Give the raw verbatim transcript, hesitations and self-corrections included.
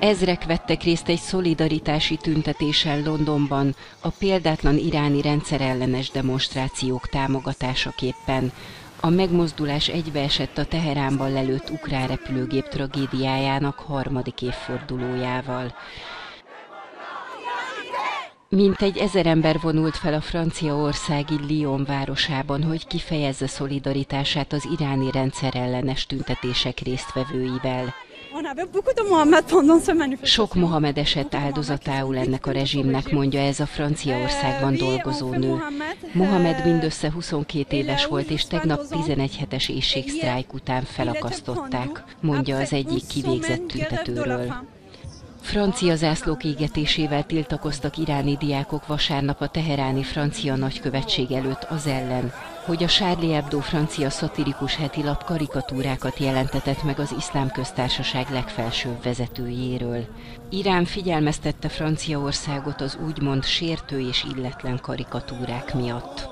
Ezrek vettek részt egy szolidaritási tüntetésen Londonban, a példátlan iráni rendszerellenes demonstrációk támogatásaképpen. A megmozdulás egybeesett a Teheránban lelőtt ukrán repülőgép tragédiájának harmadik évfordulójával. Mintegy ezer ember vonult fel a franciaországi Lyon városában, hogy kifejezze szolidaritását az iráni rendszerellenes tüntetések résztvevőivel. Sok Mohamed esett áldozatául ennek a rezsimnek, mondja ez a Franciaországban dolgozó nő. Mohamed mindössze huszonkét éves volt, és tegnap tizenegy hetes éhségsztrájk után felakasztották, mondja az egyik kivégzett tüntetőről. Francia zászlók égetésével tiltakoztak iráni diákok vasárnap a teheráni francia nagykövetség előtt az ellen, hogy a Charlie Hebdo francia szatirikus hetilap karikatúrákat jelentetett meg az Iszlám Köztársaság legfelsőbb vezetőjéről. Irán figyelmeztette Franciaországot az úgymond sértő és illetlen karikatúrák miatt.